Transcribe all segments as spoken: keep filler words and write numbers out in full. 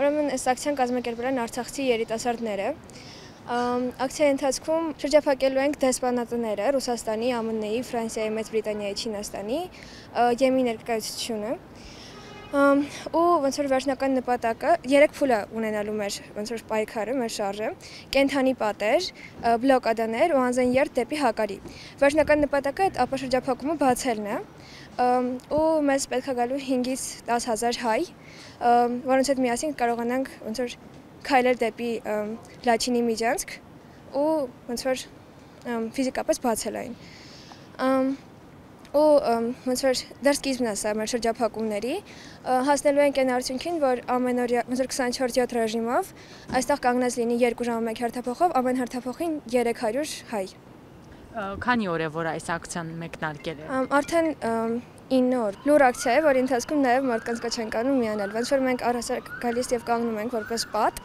Ուրեմն այս ակցիան կազմակերպել են արցախցի երիտասարդները։ Ակցիայի ընթացքում շրջափակելու ենք դեսպանատները Ռուսաստանի, ԱՄՆ-ի, Ֆրանսիայի, Մեծ Բրիտանիայի, Չինաստանի ԵՄ-ի ներկայությունը։ Ու ոնց որ վերջնական նպատակը երեք փուլը ունենալու մեր ոնց որ պայքարը, մեր շարժը, կենթանի պատեր, բլոկադաներ ու անզեն երթ դեպի հակարի։ Վերջնական նպատակը այդ ապաշրջափակումը բացելն է։ Ու մեզ պետք է գալու հինգից տասը հազար հայ, որոնց հետ միասին կարողանանք ոնց որ քայլել դեպի Լաչինի միջանցք ու ոնց որ ֆիզիկապես բացել այն։ Ու ոնց որ դեռ սկիզբն է սա մեր շրջափակումների, հասնելու ենք այն արդյունքին, որ ամենօրյա ոնց որ քսանչորս յոթ ռեժիմով այստեղ կանգնած լինի երկու ժամը մեկ հերթափոխով, ամեն հերթափոխին երեք հարյուր հայ։ Քանի օր է որ այս ակցիան մեկնարկել է։ Արդեն ինը օր։ Լուր ակցիա է, որի ընթացքում նաև մարդկանց կոչ ենք անում միանալ, ոնց որ մենք առհասարակ գալիս եւ կանգնում ենք որպես պատ։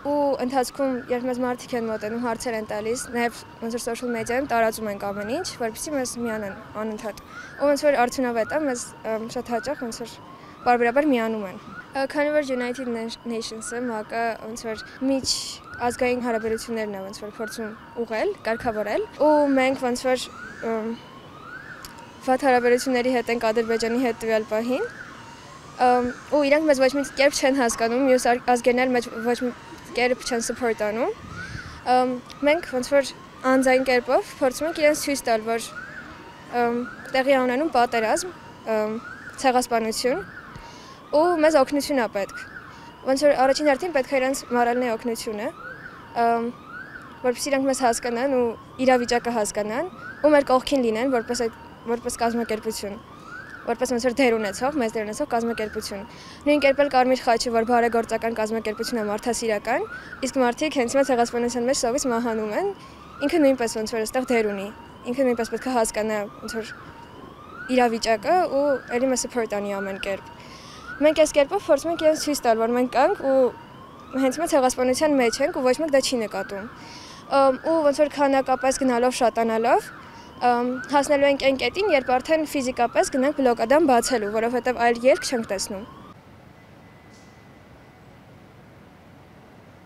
Ու ընթացքում երբ մեզ մարդիկ են մոտենում, հարցեր են տալիս, նաև ոնց որ social media-ում տարածում ենք ամեն ինչ, որպեսզի մեզ միանան անընդհատ։ Ու ոնց որ արդյունավետ է, մեզ շատ հաճախ ոնց որ բարբերաբար միանում են։ Քանի որ United Nations-ը ՄԱԿ-ը ոնց որ միջազգային հարաբերություններն է ոնց որ փորձում ուղղել, կարգավորել, ու մենք ոնց որ վատ հարաբերությունների հետ ենք Ադրբեջանի հետ տվյալ պահին, ու իրանք մեզ ոչ մի կերպ չեն հասկանում, մյուս ազգերն էլ ոչ մի կերպ չեն support անում։ Մենք ոնց որ անձայն կերպով փորձում ենք իրենց ցույց տալ, որ տեղի է ունենում պատերազմ, ցեղասպանություն, ու մեզ օգնություն է պետք։ Ոնց որ առաջին հերթին պետք է իրենց մоральնի օգնությունը, որպեսզի իրենք մեզ հասկանան ու իրավիճակը հասկանան, ու մեր կողքին լինեն որպես որպես կազմակերպություն։ Որպես ոնց որ դեր ունեցող, մեզ դեր ունեցող կազմակերպություն։ Նույն կերպ էլ Կարմիր խաչը, որ բարեգործական կազմակերպություն է մարդասիրական, իսկ մարդիկ հենց հիմա ցեղասպանության մեջ սովից մահանում են, ինքը նույնպես ոնց որ այստեղ դեր ունի։ Ինքը նույնպես պետք է հասկանա ոնց որ իրավիճակը ու ելի մեզ support անի ամեն կերպ։ Մենք այս կերպով փորձում ենք իրենց ցույց տալ, որ մենք կանք ու հենց հիմա ցեղասպանության մեջ ենք ու ոչ մեկ դա չի նկատում։ Ու ոնց որ քանակապես գնալով շատանալով հասնելու ենք այն կետին, երբ արդեն ֆիզիկապես գնանք բլոկադան բացելու, որովհետև այլ երկ չենք տեսնում։